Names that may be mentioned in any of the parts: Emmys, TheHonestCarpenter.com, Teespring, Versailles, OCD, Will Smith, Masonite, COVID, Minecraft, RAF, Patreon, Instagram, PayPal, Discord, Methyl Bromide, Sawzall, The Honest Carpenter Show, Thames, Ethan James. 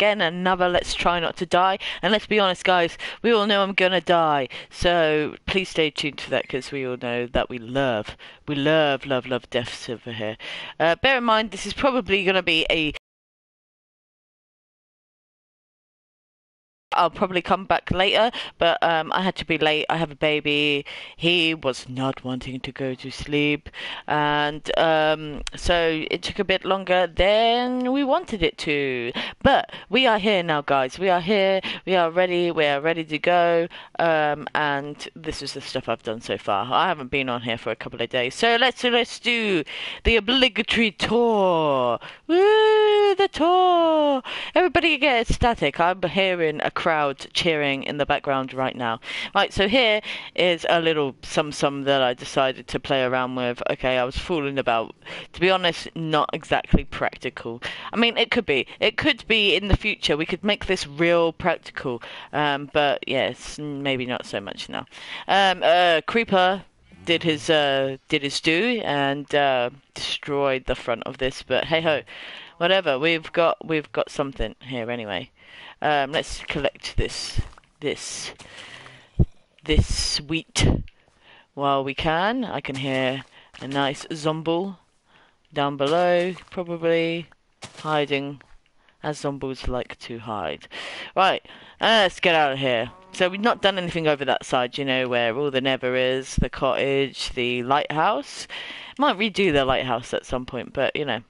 again, another Let's Try Not to Die. And let's be honest, guys, we all know I'm gonna die. So please stay tuned for that, because we all know that we love deaths over here. Bear in mind, this is probably gonna be a... I'll probably come back later, but I had to be late. I have a baby. He was not wanting to go to sleep, and so it took a bit longer than we wanted it to. But we are here now, guys. We are here. We are ready. We are ready to go. And this is the stuff I've done so far. I haven't been on here for a couple of days, so let's do the obligatory tour. Woo, the tour! Everybody get ecstatic. I'm hearing a crowd cheering in the background right now. Right, so here is a little sum that I decided to play around with. Okay, I was fooling about. To be honest, not exactly practical. I mean, it could be. It could be in the future. We could make this real practical. But yes, maybe not so much now. Creeper did his due and destroyed the front of this. But hey ho, whatever. We've got something here anyway. Let's collect this wheat while we can. I can hear a nice zombie down below, probably hiding as zombies like to hide. Right, let's get out of here. So we've not done anything over that side, you know, where all the Never is, the cottage, the lighthouse. Might redo the lighthouse at some point, but you know.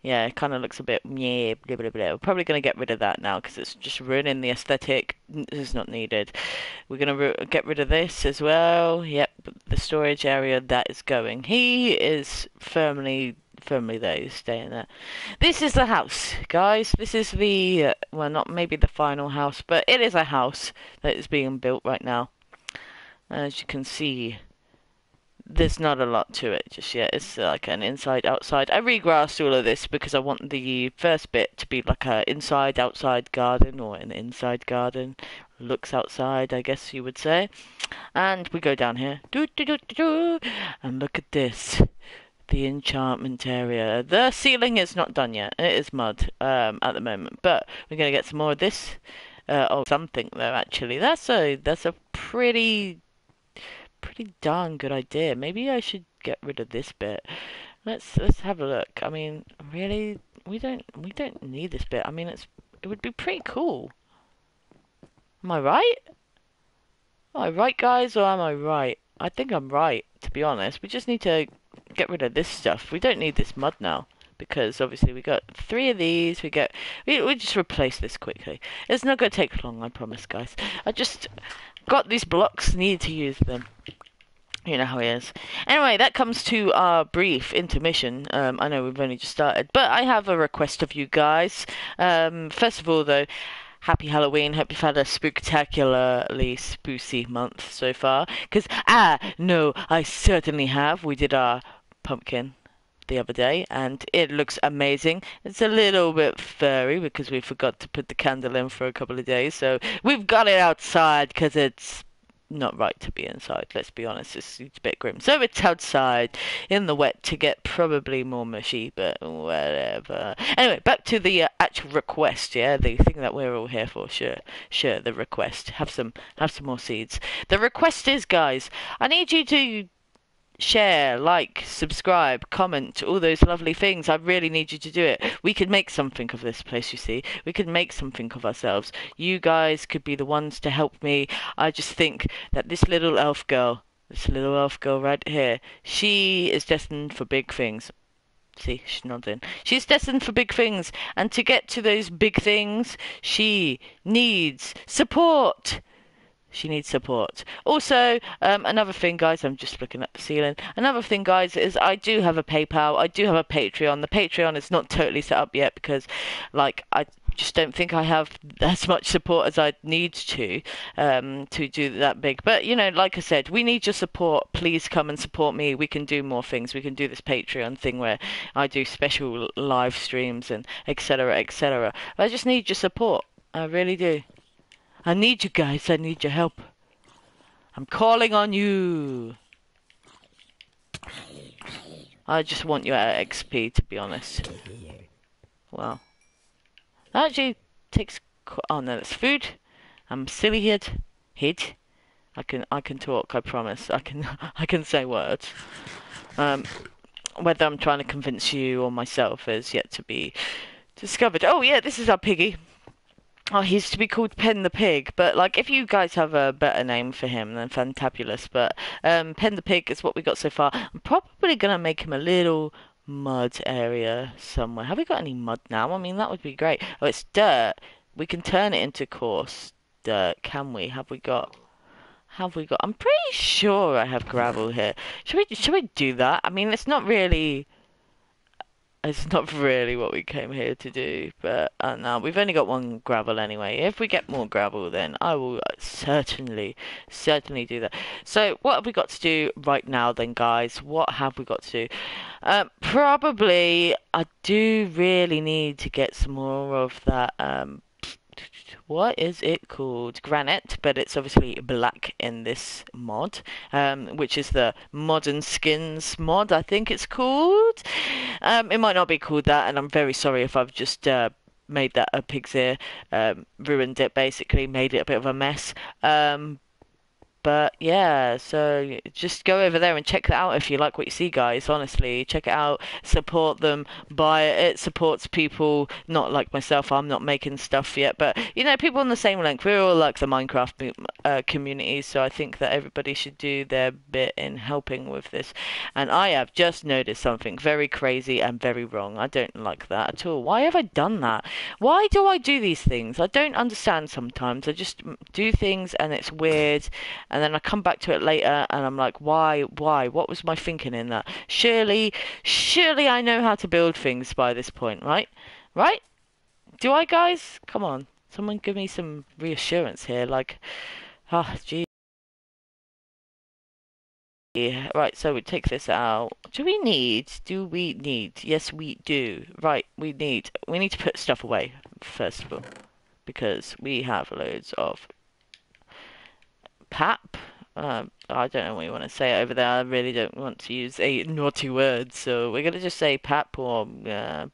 Yeah, it kind of looks a bit... yeah, blah, blah, blah. We're probably going to get rid of that now, because it's just ruining the aesthetic. It's not needed. We're going to get rid of this as well. Yep, the storage area, that is going. He is firmly there. He's staying there. This is the house, guys. This is the... well, not maybe the final house, but it is a house that is being built right now. As you can see... there's not a lot to it just yet. It's like an inside outside. I regrassed all of this because I want the first bit to be like a inside outside garden, or an inside garden looks outside, I guess you would say. And we go down here, and look at this, the enchantment area. The ceiling is not done yet. It is mud at the moment, but we're gonna get some more of this. Oh, something there actually. That's a pretty darn good idea. Maybe I should get rid of this bit. Let's have a look. I mean, really, we don't need this bit. I mean, it would be pretty cool. Am I right? Am I right, guys, or am I right? I think I'm right, to be honest. We just need to get rid of this stuff. We don't need this mud now, because obviously we got three of these. We just replace this quickly. It's not going to take long, I promise, guys. I just got these blocks, need to use them. You know how it is. Anyway, that comes to our brief intermission. I know we've only just started, but I have a request of you guys. First of all, though, happy Halloween. Hope you've had a spectacularly spooky month so far, because I know I certainly have. We did our pumpkin the other day, and it looks amazing. It's a little bit furry because we forgot to put the candle in for a couple of days, so we've got it outside because it's not right to be inside, let's be honest. It's a bit grim, so it's outside in the wet to get probably more mushy, but whatever. Anyway, back to the actual request. Yeah, the thing that we're all here for. Sure, the request. Have some more seeds. The request is, guys, I need you to share, like, subscribe, comment, all those lovely things. I really need you to do it. We could make something of this place, you see. We could make something of ourselves. You guys could be the ones to help me. I just think that this little elf girl right here, she is destined for big things. See, she's nodding. She's destined for big things, and to get to those big things, she needs support. She needs support. Also, another thing, guys, I'm just looking at the ceiling. Another thing, guys, is I do have a PayPal. I do have a Patreon. The Patreon is not totally set up yet because, like, I just don't think I have as much support as I'd need to do that big. But, you know, like I said, we need your support. Please come and support me. We can do more things. We can do this Patreon thing where I do special live streams and et cetera, et cetera. I just need your support. I really do. I need you guys, I need your help. I'm calling on you. I just want your XP, to be honest. Well, actually, takes. Oh no, that's food. I'm silly head. I can talk. I promise. I can say words. Whether I'm trying to convince you or myself is yet to be discovered. Oh yeah, this is our piggy. Oh, he's to be called Pen the Pig, but like if you guys have a better name for him, then fantabulous. But Pen the Pig is what we got so far. I'm probably gonna make him a little mud area somewhere. Have we got any mud now? I mean, that would be great. Oh, it's dirt. We can turn it into coarse dirt, can we? Have we got? I'm pretty sure I have gravel here. Should we do that? I mean, it's not really what we came here to do, but no, we've only got one gravel anyway. If we get more gravel, then I will certainly do that. So what have we got to do right now then, guys? What have we got to do? Probably I do really need to get some more of that what is it called? Granite, but it's obviously black in this mod, which is the Modern Skins mod, I think it's called. It might not be called that, and I'm very sorry if I've just made that a pig's ear, ruined it basically, made it a bit of a mess. But yeah, so just go over there and check that out if you like what you see, guys. Honestly, check it out, support them, buy it. It supports people, not like myself. I'm not making stuff yet, but you know, people on the same link. We're all like the Minecraft community, so I think that everybody should do their bit in helping with this. And I have just noticed something very crazy and very wrong. I don't like that at all. Why have I done that? Why do I do these things? I don't understand sometimes. I just do things and it's weird. And then I come back to it later and I'm like, why? What was my thinking in that? Surely I know how to build things by this point, right? Right? Do I, guys? Come on. Someone give me some reassurance here. Like, ah, oh, gee. Right, so we take this out. Do we need? Yes, we do. Right, we need to put stuff away, first of all, because we have loads of pap. I don't know what you want to say over there. I really don't want to use a naughty word, so we're going to just say pap or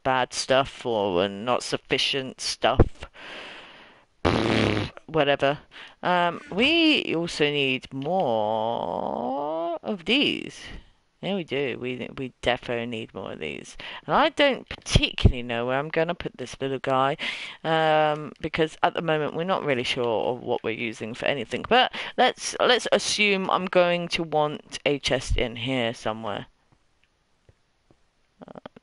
bad stuff or not sufficient stuff. Whatever. We also need more of these. Yeah, we do. We defo need more of these. And I don't particularly know where I'm going to put this little guy, because at the moment we're not really sure of what we're using for anything. But let's assume I'm going to want a chest in here somewhere.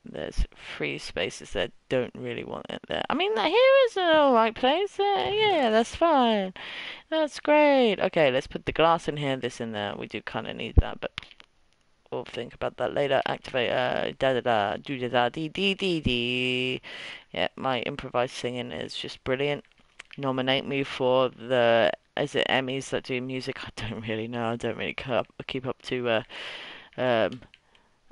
There's free spaces that don't really want it there. I mean, here is an alright place. Yeah, that's fine. That's great. Okay, let's put the glass in here, this in there. We do kind of need that, but we'll think about that later. Activate, da-da-da-doo-da-da-dee-dee-dee-dee. Yeah, my improvised singing is just brilliant. Nominate me for the, is it Emmys that do music? I don't really know. I don't really keep up to,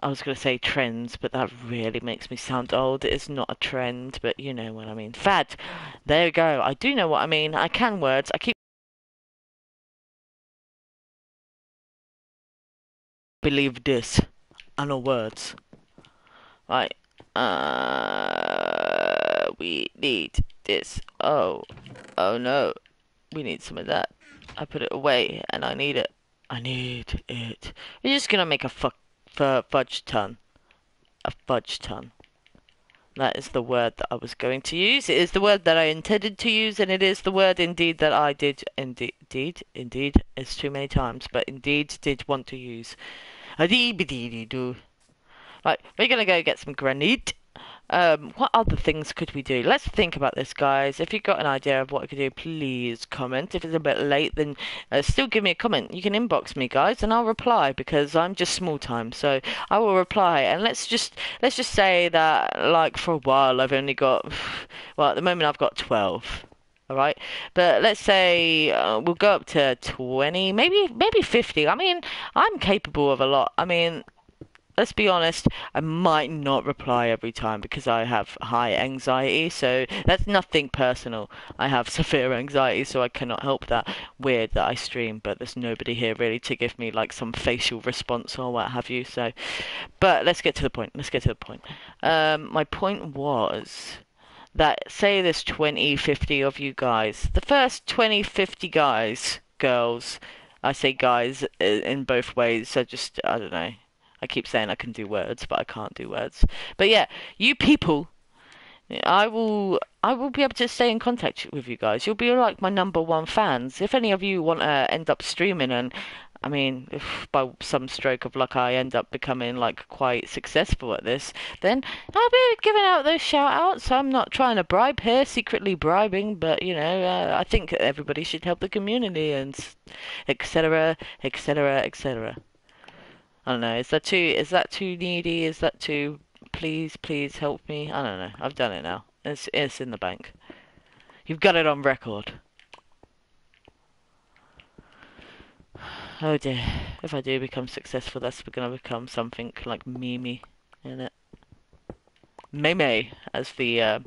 I was going to say trends, but that really makes me sound old. It's not a trend, but you know what I mean. Fad. There you go. I do know what I mean. I can words. I keep believe this, and no words. Right, we need this. Oh no, we need some of that. I put it away, and I need it. We're just gonna make a fudge ton. A fudge ton. That is the word that I was going to use. It is the word that I intended to use, and it is the word indeed that I did indeed. It's too many times, but indeed did want to use. Right, we're gonna go get some granite. What other things could we do? Let's think about this, guys. If you've got an idea of what I could do, please comment. If it's a bit late, then still give me a comment. You can inbox me, guys, and I'll reply, because I'm just small time, so I will reply. And let's just say that, like, for a while I've only got, well, at the moment I've got 12. All right, but let's say we'll go up to 20, maybe 50. I mean, I'm capable of a lot. I mean, let's be honest, I might not reply every time because I have high anxiety, so that's nothing personal. I have severe anxiety, so I cannot help that. Weird that I stream, but there's nobody here really to give me like some facial response or what have you, so. But let's get to the point. My point was, that say there's 20, 50 of you guys. The first 20, 50 guys, girls, I say guys in both ways, so just, I don't know. I keep saying I can do words, but I can't do words. But yeah, you people, I will be able to stay in contact with you guys. You'll be like my #1 fans. If any of you want to end up streaming, and I mean, if by some stroke of luck I end up becoming like quite successful at this, then I'll be giving out those shout outs. I'm not trying to bribe here, secretly bribing, but you know, I think everybody should help the community and etc, etc, etc. I don't know, is that too needy? Is that too please help me? I don't know. I've done it now. It's in the bank. You've got it on record. Oh dear. If I do become successful, that's gonna become something like Mimi, isn't it? Meme, as the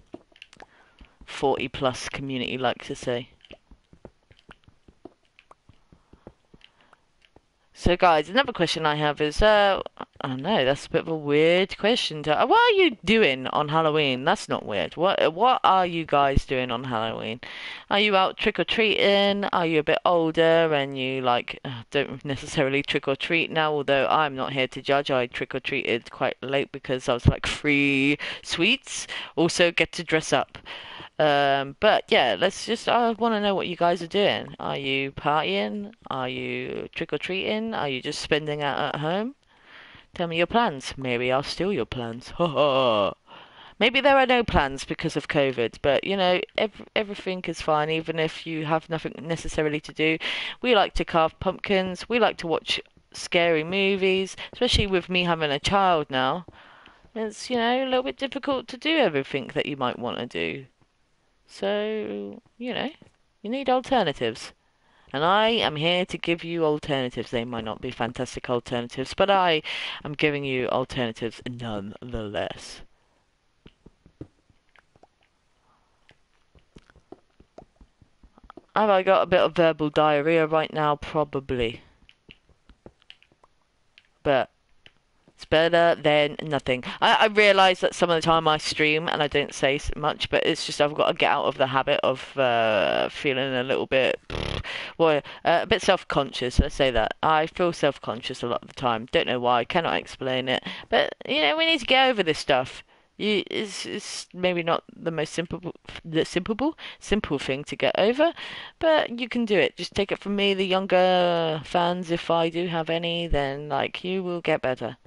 40+ community likes to say. So guys, another question I have is, I know that's a bit of a weird question. What are you doing on Halloween? That's not weird. What are you guys doing on Halloween? Are you out trick-or-treating? Are you a bit older and you like don't necessarily trick-or-treat now? Although I'm not here to judge. I trick-or-treated quite late because I was like free sweets. Also get to dress up. But yeah, let's just, I want to know what you guys are doing. Are you partying? Are you trick-or-treating? Are you just spending out at home? Tell me your plans. Maybe I'll steal your plans. Ha ha. Maybe there are no plans because of COVID, but you know, everything is fine, even if you have nothing necessarily to do. We like to carve pumpkins. We like to watch scary movies, especially with me having a child now. It's, you know, a little bit difficult to do everything that you might want to do. So, you know, you need alternatives. And I am here to give you alternatives. They might not be fantastic alternatives, but I am giving you alternatives nonetheless. Have I got a bit of verbal diarrhea right now? Probably. But it's better than nothing. I realise that some of the time I stream and I don't say much, but it's just I've got to get out of the habit of feeling a little bit, well, a bit self-conscious, let's say that. I feel self-conscious a lot of the time. Don't know why, cannot explain it. But, you know, we need to get over this stuff. It's maybe not the most simple thing to get over, but you can do it. Just take it from me, the younger fans, if I do have any, then, like, you will get better.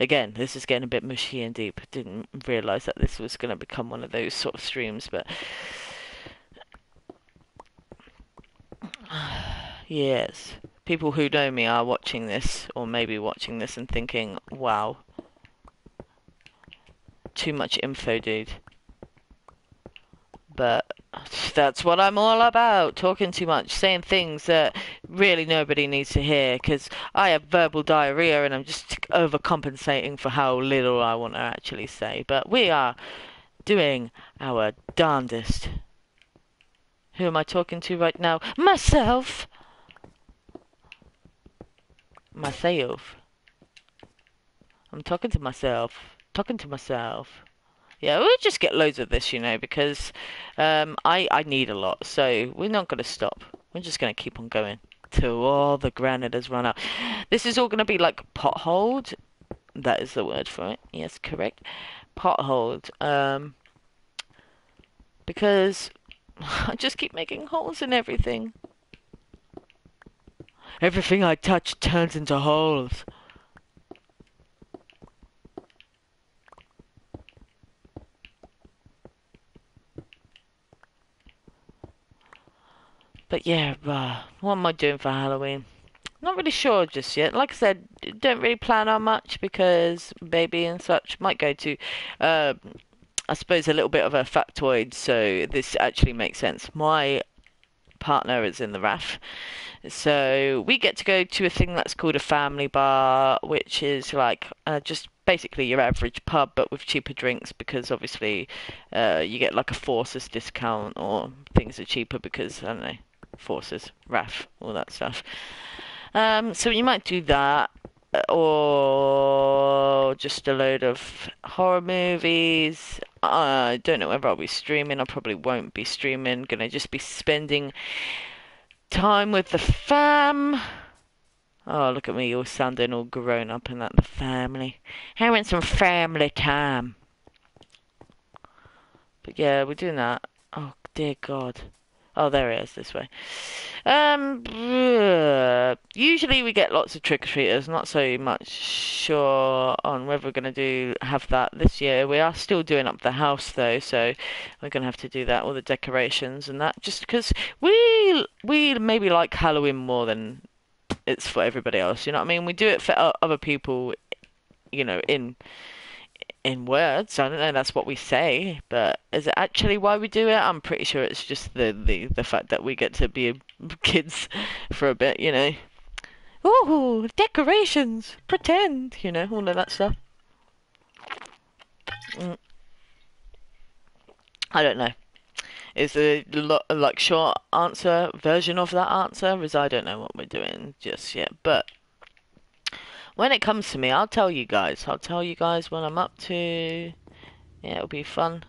Again, this is getting a bit mushy and deep. Didn't realise that this was going to become one of those sort of streams, but yes, people who know me are watching this, or maybe watching this and thinking, wow, too much info, dude. But that's what I'm all about, talking too much, saying things that really nobody needs to hear, because I have verbal diarrhea and I'm just overcompensating for how little I want to actually say. But we are doing our darndest. Who am I talking to right now? Myself! Myself. I'm talking to myself. Talking to myself. Yeah, we'll just get loads of this, you know, because I need a lot. So we're not going to stop. We're just going to keep on going till all the granite has run out. This is all going to be like potholed. That is the word for it. Yes, correct. Potholed. Because I just keep making holes in everything. Everything I touch turns into holes. But yeah, what am I doing for Halloween? Not really sure just yet. Like I said, don't really plan on much because baby and such. Might go to, I suppose, a little bit of a factoid, so this actually makes sense. My partner is in the RAF, so we get to go to a thing that's called a family bar, which is like just basically your average pub but with cheaper drinks, because obviously you get like a forces discount, or things are cheaper because, I don't know, forces, RAF, all that stuff. So you might do that, or just a load of horror movies. I don't know whether I'll be streaming. I probably won't be streaming. Gonna just be spending time with the fam. Oh, look at me, all sounding all grown up and that, the family. Having some family time. But yeah, we're doing that. Oh, dear God. Oh, there it is, this way. Usually we get lots of trick-or-treaters. Not so much sure on whether we're going to have that this year. We are still doing up the house, though, so we're going to have to do that, all the decorations and that, just because we maybe like Halloween more than it's for everybody else, you know what I mean? We do it for other people, you know, in words. I don't know, that's what we say, but is it actually why we do it? I'm pretty sure it's just the fact that we get to be kids for a bit, you know. Ooh, decorations, pretend, you know, all of that stuff. I don't know. Is a like short answer version of that answer? Is I don't know what we're doing just yet, but when it comes to me, I'll tell you guys. I'll tell you guys what I'm up to. Yeah, it'll be fun.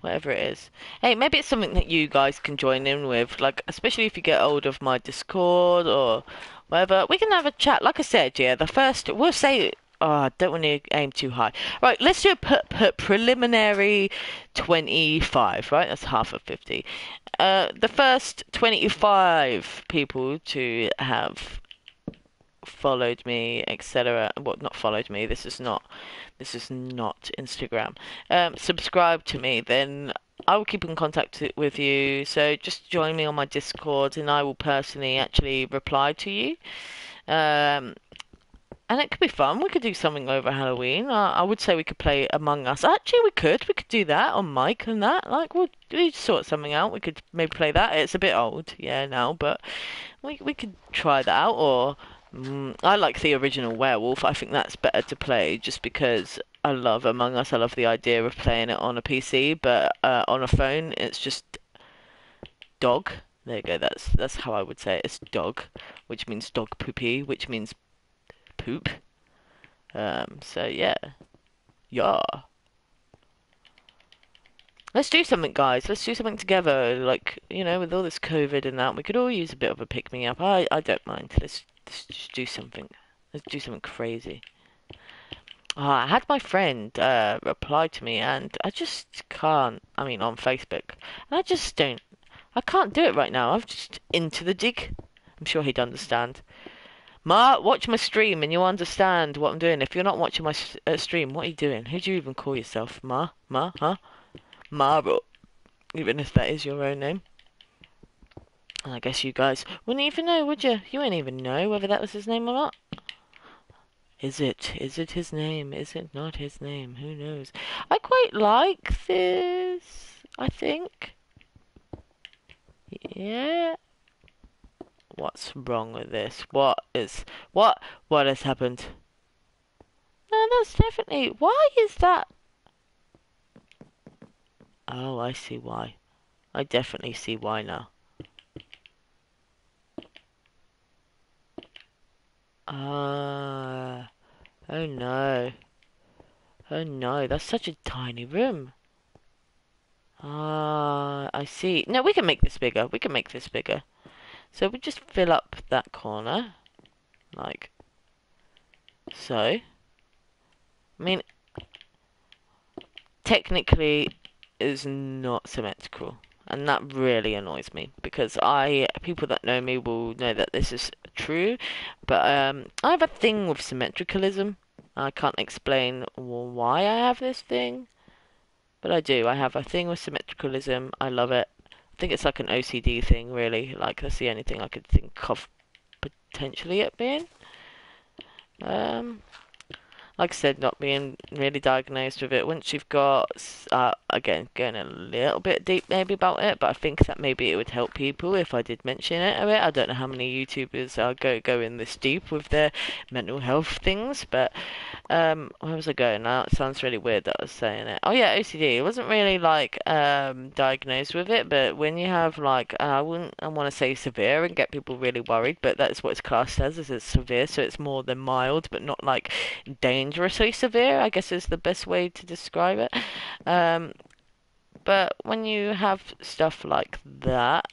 Whatever it is. Hey, maybe it's something that you guys can join in with. Like, especially if you get hold of my Discord or whatever. We can have a chat. Like I said, yeah, the first... We'll say... Oh, I don't want to aim too high. Right, let's do a preliminary 25, right? That's half of 50. The first 25 people to have... followed me, etc. Well, not followed me. This is not Instagram. Subscribe to me, then I will keep in contact with you. So just join me on my Discord, and I will personally actually reply to you. And it could be fun. We could do something over Halloween. I would say we could play Among Us. Actually, we could. We could do that on mic and that. Like, we'll sort something out. We could maybe play that. It's a bit old, yeah, now, but we could try that out. Or I like the original Werewolf. I think that's better to play just because I love Among Us. I love the idea of playing it on a PC, but on a phone, it's just dog. There you go. That's how I would say it. It's dog, which means dog poopy, which means poop. So yeah. Let's do something, guys. Let's do something together. Like, you know, with all this COVID and that, we could all use a bit of a pick me up. I don't mind. Let's just do something. Let's do something crazy. I had my friend reply to me, and I just can't. I mean, on Facebook, and I just don't. I can't do it right now. I'm just into the dig. I'm sure he'd understand. Ma, watch my stream, and you'll understand what I'm doing. If you're not watching my stream, what are you doing? Who do you even call yourself, Ma? Ma? Huh? Ma, even if that is your own name. I guess you guys wouldn't even know, would you? You wouldn't even know whether that was his name or not. Is it? Is it his name? Is it not his name? Who knows? I quite like this, I think. Yeah. What's wrong with this? What has happened? No, that's definitely... Why is that? Oh, I see why. I definitely see why now. Ah, oh no. Oh no, that's such a tiny room. Ah, I see. No, we can make this bigger. We can make this bigger. So we just fill up that corner. Like so. I mean, technically it's not symmetrical. And that really annoys me, because people that know me will know that this is true, but I have a thing with symmetricalism. I can't explain why I have this thing, but I do. I have a thing with symmetricalism. I love it. I think it's like an OCD thing, really. Like, that's the only thing I could think of potentially it being. Like I said, not being really diagnosed with it. Once you've got, again, going a little bit deep maybe about it, but I think that maybe it would help people if I did mention it a bit. I don't know how many YouTubers are going this deep with their mental health things, but where was I going now? It sounds really weird that I was saying it. Oh yeah, OCD. It wasn't really like diagnosed with it, but when you have like, I want to say severe and get people really worried, but that's what it's classed as. It's severe, so it's more than mild, but not like dangerous. dangerously severe, I guess is the best way to describe it. But when you have stuff like that,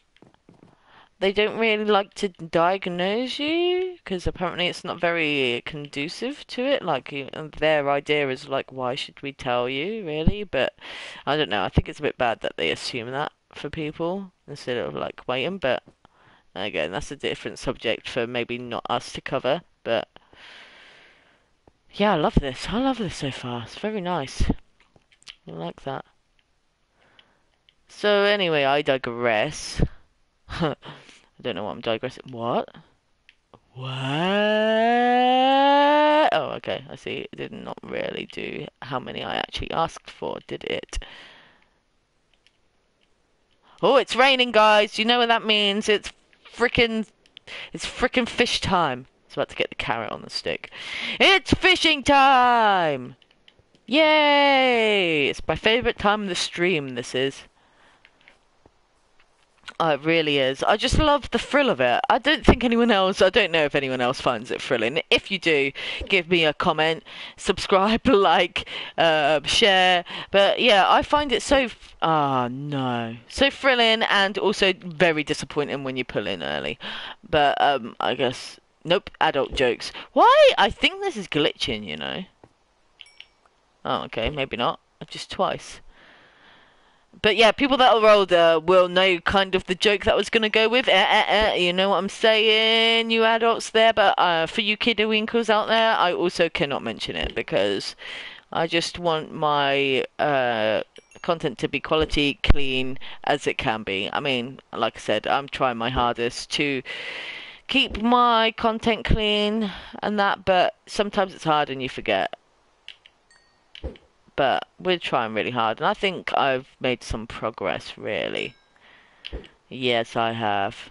they don't really like to diagnose you, because apparently it's not very conducive to it. Like, their idea is like, why should we tell you, really? But I don't know, I think it's a bit bad that they assume that for people instead of like waiting. But again, that's a different subject for maybe not us to cover. But yeah, I love this so far. It's very nice. I like that. So anyway, I digress. I don't know what I'm digressing. What? Oh, okay. I see. It did not really do how many I actually asked for, did it? Oh, it's raining, guys. You know what that means? It's frickin' fish time. I was about to get the carrot on the stick. It's fishing time! Yay! It's my favourite time of the stream, this is. Oh, it really is. I just love the thrill of it. I don't know if anyone else finds it thrilling. If you do, give me a comment, subscribe, like, share. But yeah, I find it so thrilling, and also very disappointing when you pull in early. But I guess, nope, adult jokes. Why? I think this is glitching, you know. Oh, okay, maybe not. Just twice. But yeah, people that are older will know kind of the joke that I was going to go with. You know what I'm saying, you adults there. But for you kiddo winkles out there, I also cannot mention it because I just want my content to be quality, clean as it can be. I mean, like I said, I'm trying my hardest to keep my content clean and that. But sometimes it's hard and you forget. But we're trying really hard, and I think I've made some progress, really. Yes, I have.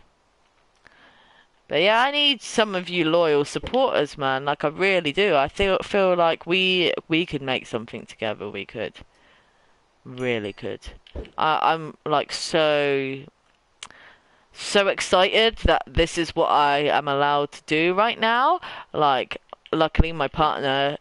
But yeah, I need some of you loyal supporters, man. Like, I really do. I feel like we could make something together. We could. Really could. I'm, like, so excited that this is what I am allowed to do right now. Like, luckily, my partner...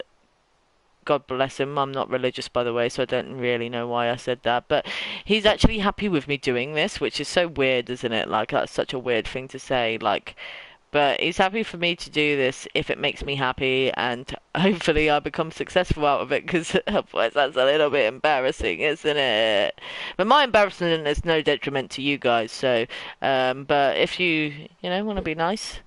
God bless him, I'm not religious, by the way, so I don't really know why I said that, but he's actually happy with me doing this, which is so weird, isn't it? Like, that's such a weird thing to say, like, but he's happy for me to do this if it makes me happy, and hopefully I become successful out of it, because otherwise that's a little bit embarrassing, isn't it? But my embarrassment is no detriment to you guys, so, but if you want to be nice...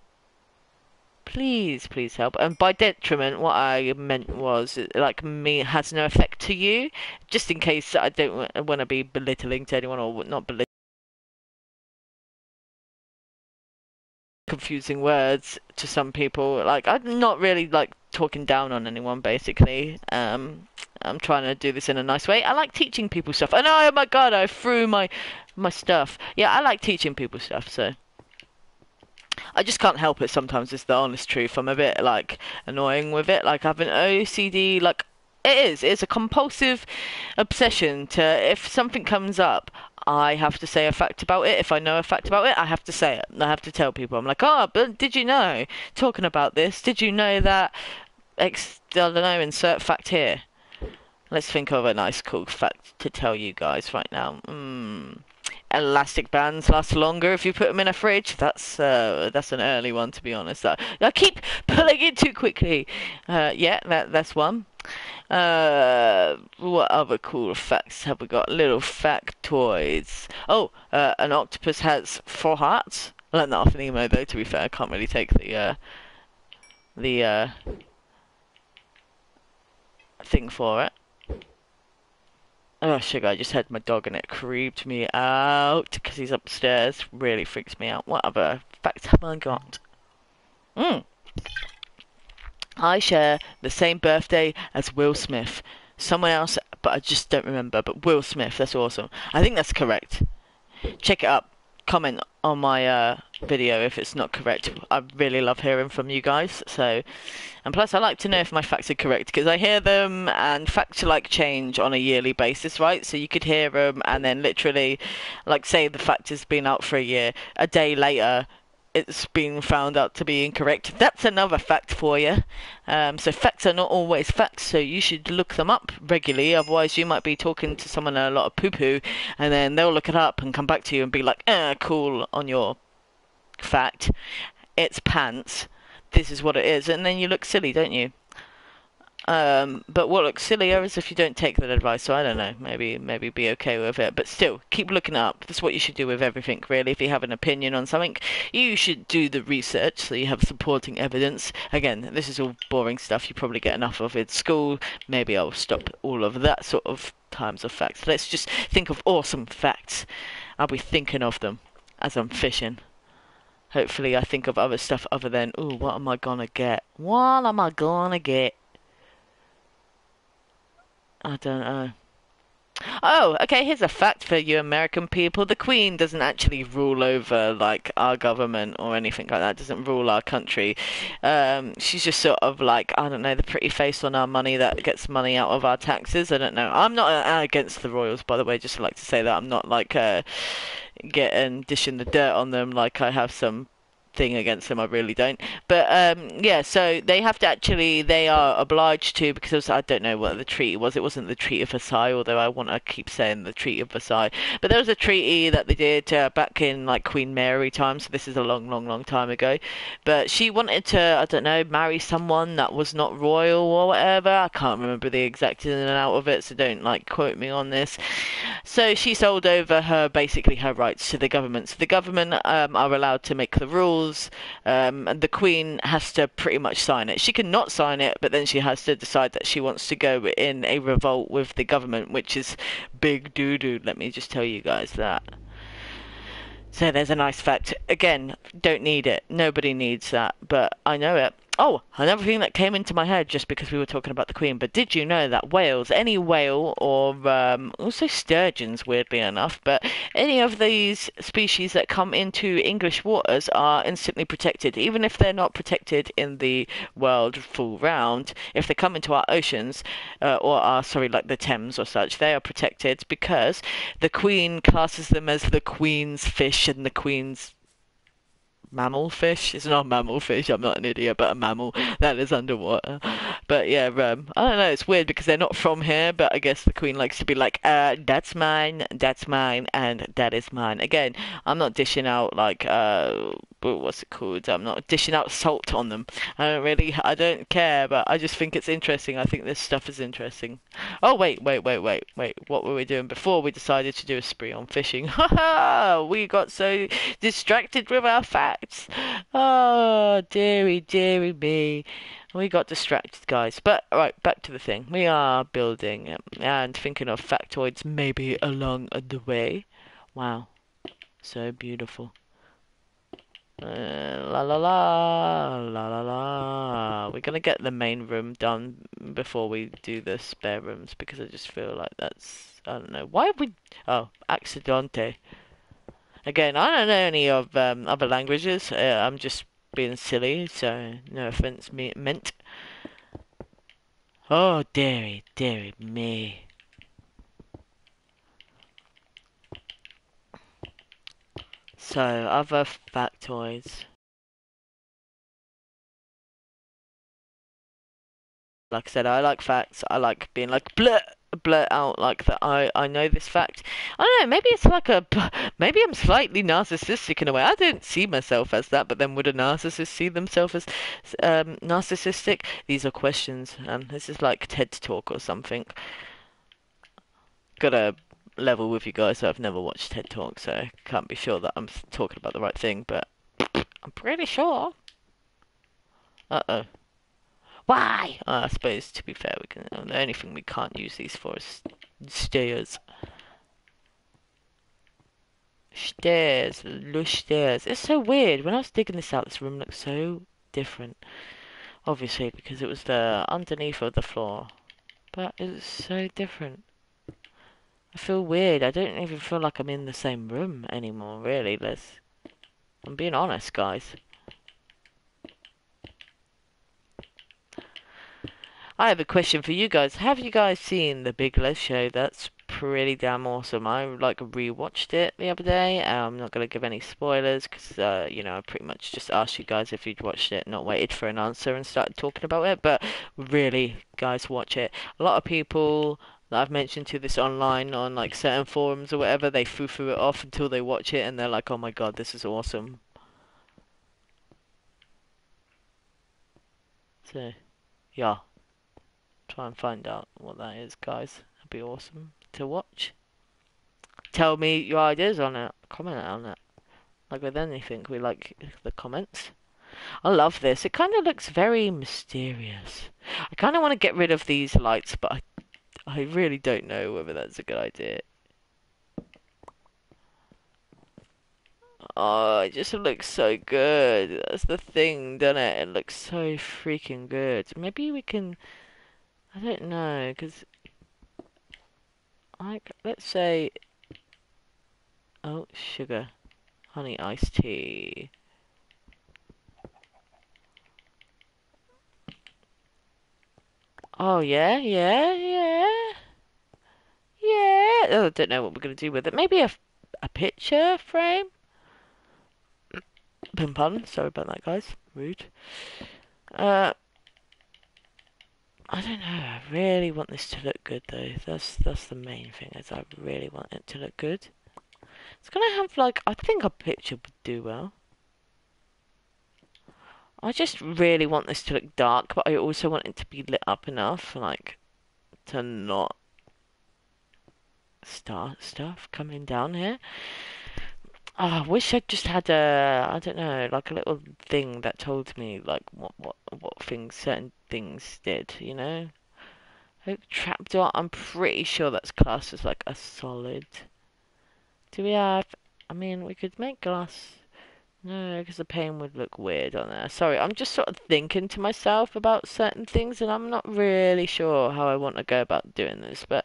Please help. And by detriment, what I meant was, like, me has no effect to you. Just in case I don't want to be belittling to anyone, or not belittling. Confusing words to some people. Like, I'm not really, like, talking down on anyone, basically. I'm trying to do this in a nice way. I like teaching people stuff. And oh my god, I threw my stuff. Yeah, I like teaching people stuff, so... I just can't help it sometimes, is the honest truth. I'm a bit, like, annoying with it. Like, I have an OCD, like, it's a compulsive obsession to, if something comes up, I have to say a fact about it. If I know a fact about it, I have to say it. I have to tell people. I'm like, oh, but did you know, talking about this, did you know that, I don't know, insert fact here. Let's think of a nice, cool fact to tell you guys right now. Elastic bands last longer if you put them in a fridge. That's an early one, to be honest. I keep pulling it too quickly. Yeah, that's one. What other cool facts have we got? Little factoids. Oh, an octopus has 4 hearts. I learned that off an emo, though, to be fair. I can't really take the thing for it. Oh, sugar, I just had my dog and it creeped me out because he's upstairs. Really freaks me out. What other facts have I got? I share the same birthday as Will Smith. Someone else, but I just don't remember. But Will Smith, that's awesome. I think that's correct. Check it up. Comment on my video if it's not correct. I really love hearing from you guys. So, and plus I like to know if my facts are correct, because I hear them, and facts like change on a yearly basis, right? So you could hear them and then literally, like, say the fact has been out for a year, a day later it's been found out to be incorrect. That's another fact for you. So facts are not always facts, so you should look them up regularly, otherwise you might be talking to someone a lot of poo-poo, and then they'll look it up and come back to you and be like, cool on your fact. It's pants. This is what it is. And then you look silly, don't you? But what looks sillier is if you don't take that advice, so I don't know, maybe be okay with it, but still, keep looking it up. That's what you should do with everything, really. If you have an opinion on something, you should do the research so you have supporting evidence. Again, this is all boring stuff you probably get enough of in school. Maybe I'll stop all of that sort of times of facts. Let's just think of awesome facts. I'll be thinking of them as I'm fishing. Hopefully I think of other stuff other than, ooh, what am I gonna get? What am I gonna get? I don't know. Oh, okay, here's a fact for you American people. The Queen doesn't actually rule over, like, our government or anything like that. Doesn't rule our country. She's just sort of like, I don't know, the pretty face on our money that gets money out of our taxes. I don't know. I'm not against the royals, by the way, just like to say that. I'm not, like, dishing the dirt on them like I have some thing against them. I really don't, but yeah, so they have to actually, they are obliged to, because I don't know what the treaty was. It wasn't the Treaty of Versailles, although I want to keep saying the Treaty of Versailles, but there was a treaty that they did back in like Queen Mary time, so this is a long time ago, but she wanted to, I don't know, marry someone that was not royal or whatever. I can't remember the exact in and out of it, so don't like quote me on this. So she sold over her, basically her rights to the government, so the government are allowed to make the rules. And the Queen has to pretty much sign it. She cannot sign it, but then she has to decide that she wants to go in a revolt with the government, which is big doo-doo, let me just tell you guys that. So there's a nice fact. Again, don't need it. Nobody needs that, but I know it. Oh, another thing that came into my head just because we were talking about the Queen, but did you know that whales, any whale or also sturgeons, weirdly enough, but any of these species that come into English waters are instantly protected, even if they're not protected in the world full round. If they come into our oceans, like the Thames or such, they are protected because the Queen classes them as the Queen's fish and the Queen's mammal fish. It's not a mammal fish, I'm not an idiot, but a mammal that is underwater. But yeah, I don't know, it's weird because they're not from here, but I guess the Queen likes to be like, that's mine, and that is mine. Again, I'm not dishing out like, what's it called? I'm not dishing out salt on them. I don't care, but I just think it's interesting. I think this stuff is interesting. Oh, wait. What were we doing before we decided to do a spree on fishing? We got so distracted with our facts. Oh, dearie me. We got distracted, guys. But, alright, back to the thing. We are building and thinking of factoids maybe along the way. Wow. So beautiful. We're gonna get the main room done before we do the spare rooms because I just feel like that's, I don't know why we, oh, accidente. Again, I don't know any of other languages. I'm just being silly, so no offense meant. Oh, dearie me. So, other factoids. Like I said, I like facts. I like being like, blurt out like that. I know this fact. I don't know, maybe it's like a, maybe I'm slightly narcissistic in a way. I don't see myself as that, but then would a narcissist see themselves as narcissistic? These are questions, and this is like TED Talk or something. Gotta level with you guys, so I've never watched TED Talk, so I can't be sure that I'm talking about the right thing, but I'm pretty sure. Why? I suppose, to be fair, we can, the only thing we can't use these for is stairs. Lush stairs. It's so weird. When I was digging this out, this room looked so different. Obviously, because it was the underneath of the floor. But it was so different. I feel weird. I don't even feel like I'm in the same room anymore, really, Liz. I'm being honest, guys. I have a question for you guys. Have you guys seen The Big Les Show? That's pretty damn awesome. I like rewatched it the other day. I'm not gonna give any spoilers because you know, I pretty much just asked you guys if you'd watched it, not waited for an answer and started talking about it. But really, guys, watch it. A lot of people that I've mentioned to this online on like certain forums or whatever, they foo-foo it off until they watch it and they're like, oh my god, this is awesome. So yeah, try and find out what that is, guys. That'd be awesome to watch. Tell me your ideas on it, comment on it. Like with anything, we like the comments. I love this. It kind of looks very mysterious. I kind of want to get rid of these lights, but I really don't know whether that's a good idea. Oh, it just looks so good. That's the thing, doesn't it? It looks so freaking good. Maybe we can... I don't know, because... like, let's say... oh, sugar. Honey iced tea. Oh, yeah, yeah, yeah. Yeah. Oh, I don't know what we're going to do with it. Maybe a picture frame? Pin pun, sorry about that, guys. Rude. I don't know. I really want this to look good, though. That's the main thing, is I really want it to look good. It's gonna have like, I think a picture would do well. I just really want this to look dark, but I also want it to be lit up enough, like, to not start stuff coming down here. Oh, I wish I'd just had a, I don't know, like a little thing that told me like what things, certain things did, you know? Oak trapdoor, I'm pretty sure that's classed as like a solid. Do we have, I mean, we could make glass. No, because the paint would look weird on there. Sorry, I'm just sort of thinking to myself about certain things and I'm not really sure how I want to go about doing this, but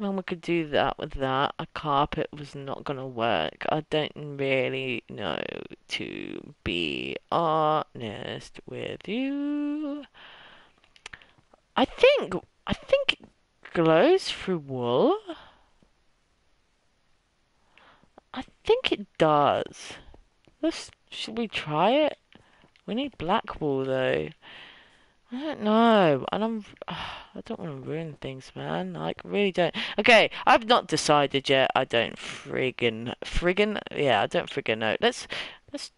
I mean, we could do that with that. A carpet was not going to work. I don't really know, to be honest with you. I think it glows through wool. I think it does. Should we try it? We need black wool though. I don't know, and I don't want to ruin things, man. Like, really don't. Okay, I've not decided yet. I don't friggin'. Yeah, I don't friggin' know. Let's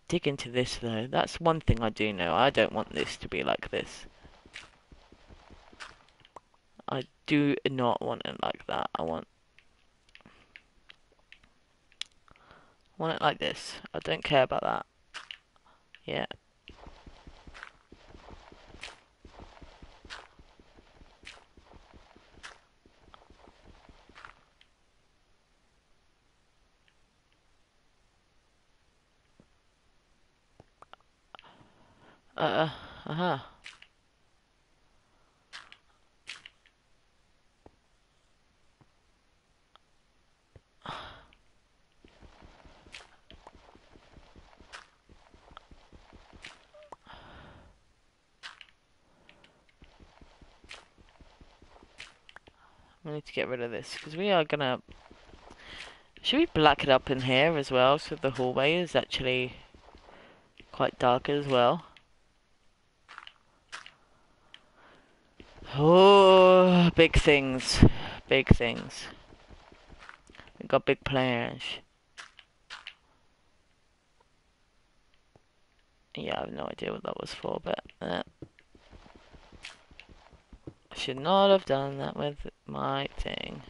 dig into this though. That's one thing I do know. I don't want this to be like this. I do not want it like that. I want it like this. I don't care about that. Yeah. We need to get rid of this because we are gonna. Should we black it up in here as well, so the hallway is actually quite dark as well? Oh, big things, big things. We got big plans. Yeah, I have no idea what that was for, but I should not have done that with my thing.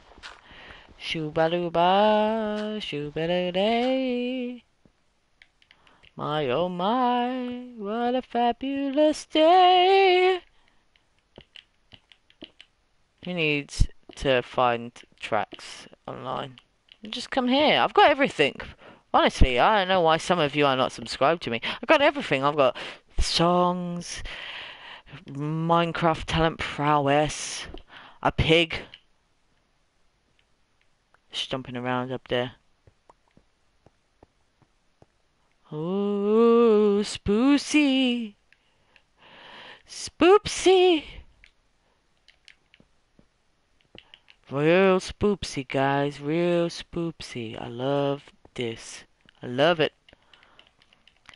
Shoo-ba-doo-ba, shoo-ba-doo-day. My oh my, what a fabulous day. Who needs to find tracks online? Just come here. I've got everything. Honestly, I don't know why some of you are not subscribed to me. I've got everything. I've got songs, Minecraft talent prowess, a pig stomping around up there. Oh, spoopsy, spoopsy. Real spoopsy, guys. Real spoopsy. I love this. I love it.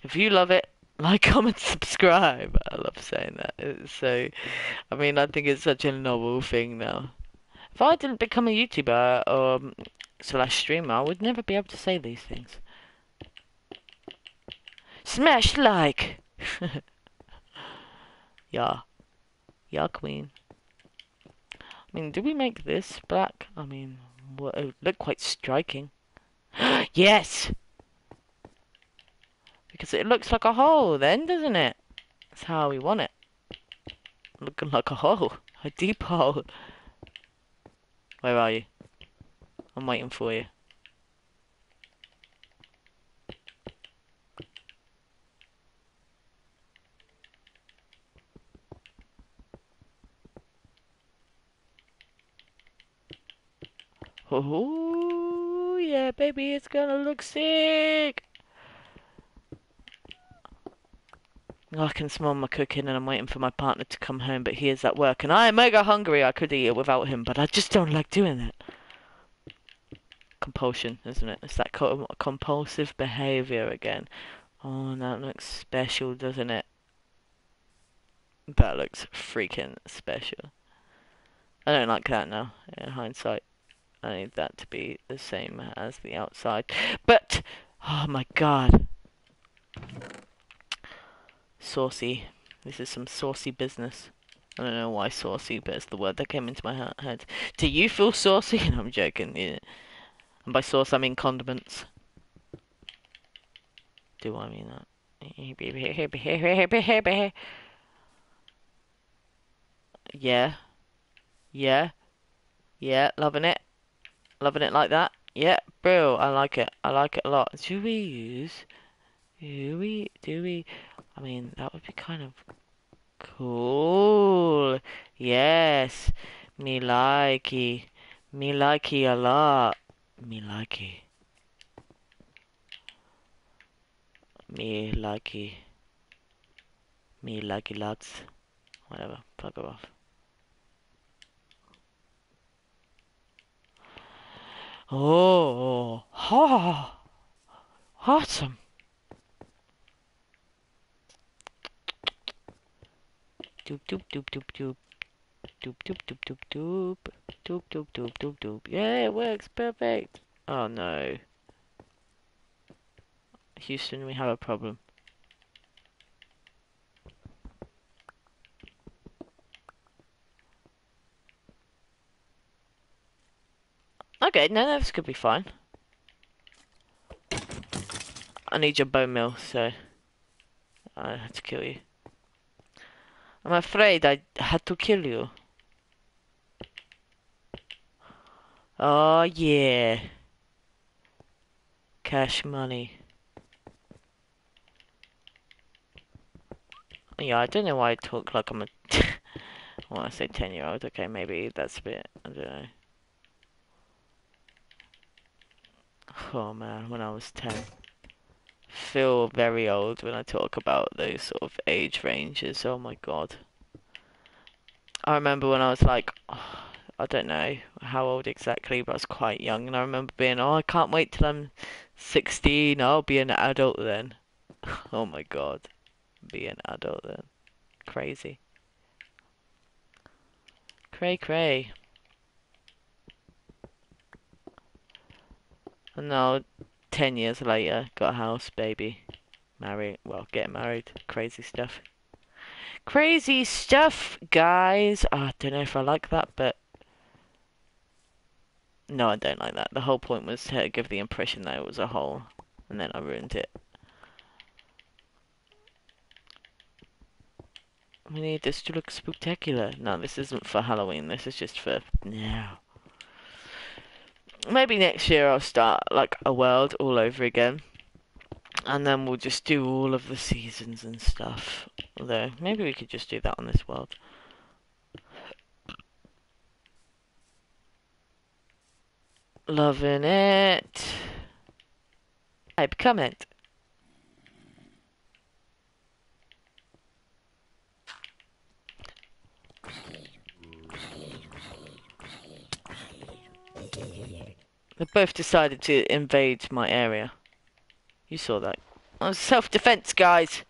If you love it, like, comment, subscribe. I love saying that. It's so, I mean, I think it's such a novel thing now. If I didn't become a YouTuber or slash streamer, I would never be able to say these things. Smash like. Yeah. Yeah, queen. I mean, do we make this black? I mean, what, it would look quite striking. Yes! Because it looks like a hole then, doesn't it? That's how we want it. Looking like a hole. A deep hole. Where are you? I'm waiting for you. Oh yeah, baby, it's gonna look sick. I can smell my cooking and I'm waiting for my partner to come home, but he is at work and I am mega hungry. I could eat it without him, but I just don't like doing that. Compulsion, isn't it? It's that compulsive behaviour again. Oh, that looks special, doesn't it? That looks freaking special. I don't like that now, in hindsight. I need that to be the same as the outside. But, oh my god. Saucy. This is some saucy business. I don't know why saucy, but it's the word that came into my head. Do you feel saucy? No, I'm joking. Yeah. And by sauce, I mean condiments. Do I mean that? Yeah. Yeah. Yeah, loving it. Loving it like that. Yeah, bro, I like it. I like it a lot. Should we use... Do we... I mean, that would be kind of cool. Yes. Me likey. Me likey a lot. Me likey. Me likey. Me likey lads. Whatever. Fuck off. Oh, ha! Oh, awesome. Doop doop doop doop doop doop doop doop doop doop doop doop doop doop doop. Yeah, it works perfect. Oh no, Houston, we have a problem. Okay, no, this could be fine. I need your bone meal, so I had to kill you. I'm afraid I had to kill you. Oh yeah. Cash money. Yeah, I don't know why I talk like I'm a... I want to say 10-year-old. Okay, maybe that's a bit... I don't know. Oh man, when I was 10. Feel very old when I talk about those sort of age ranges. Oh my god. I remember when I was like, oh, I don't know how old exactly, but I was quite young. And I remember being, oh, I can't wait till I'm 16. I'll be an adult then. Oh my god. Be an adult then. Crazy. Cray cray. And now, 10 years later, got a house, baby, married, well, getting married, crazy stuff. Crazy stuff, guys! Oh, I don't know if I like that, but... No, I don't like that. The whole point was to give the impression that it was a hole, and then I ruined it. We need this to look spooktacular. No, this isn't for Halloween, this is just for now. Maybe next year I'll start like a world all over again, and then we'll just do all of the seasons and stuff. Although maybe we could just do that on this world. Loving it. Type comment. They both decided to invade my area. You saw that. That was self-defense, guys.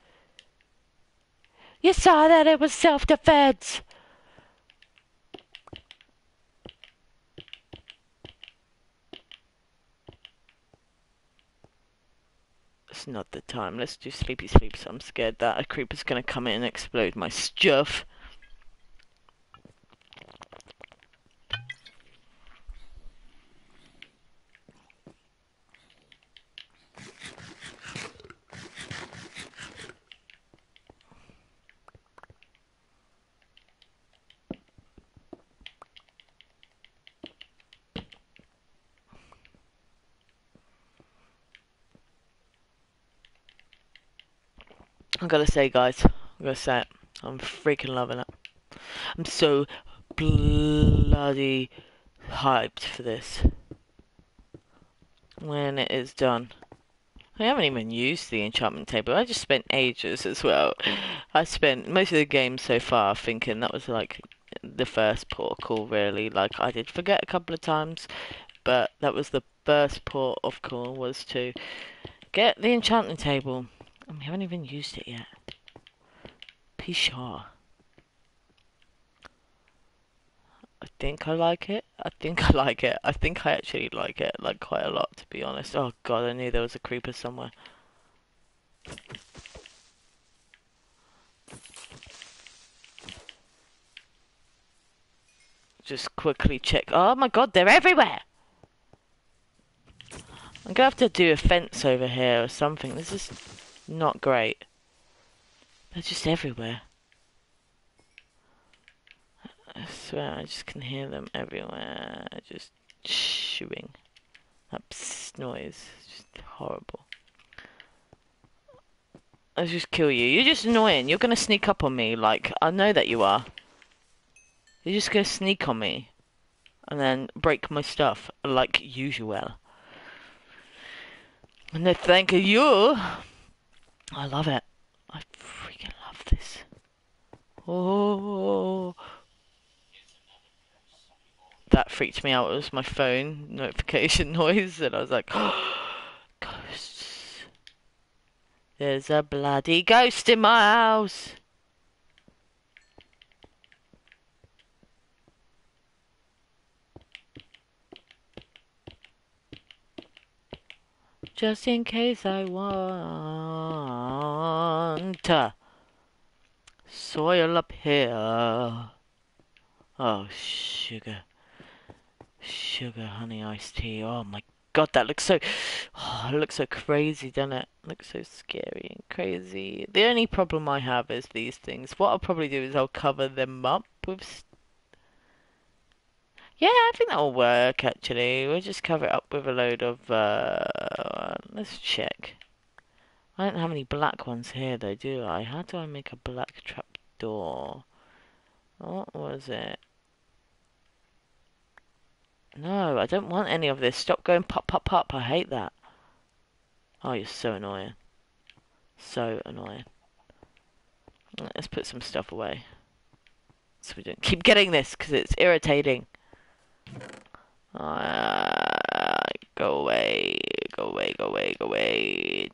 You saw that it was self-defense. It's not the time. Let's do sleepy sleeps. I'm scared that a creeper's gonna come in and explode my stuff. I gotta say, guys, I gotta say it, I'm freaking loving it. I'm so bloody hyped for this. When it is done. I haven't even used the enchantment table. I just spent ages as well. I spent most of the game so far thinking that was like the first port of call, really. Like, I did forget a couple of times, but that was the first port of call, was to get the enchantment table. And we haven't even used it yet. Pshaw. I think I like it. I think I like it. I think I actually like it, like, quite a lot, to be honest. Oh god, I knew there was a creeper somewhere. Just quickly check. Oh my god, they're everywhere! I'm gonna have to do a fence over here or something. This is not great. They're just everywhere. I swear, I just can hear them everywhere. Just shooing. That psst noise. Just horrible. I'll just kill you. You're just annoying. You're gonna sneak up on me. Like, I know that you are. You're just gonna sneak on me. And then break my stuff. Like usual. And no thank you. I love it. I freaking love this. Oh, that freaked me out. It was my phone notification noise, and I was like, oh, "Ghosts! There's a bloody ghost in my house." Just in case I want soil up here. Oh, sugar. Sugar, honey, iced tea. Oh my god, that looks so... Oh, it looks so crazy, doesn't it? It looks so scary and crazy. The only problem I have is these things. What I'll probably do is I'll cover them up with... Yeah, I think that'll work, actually. We'll just cover it up with a load of, let's check. I don't have any black ones here, though, do I? How do I make a black trapdoor? What was it? No, I don't want any of this. Stop going pop, pop, pop. I hate that. Oh, you're so annoying. So annoying. Let's put some stuff away. So we don't keep getting this, because it's irritating. Go away, go away, go away, go away.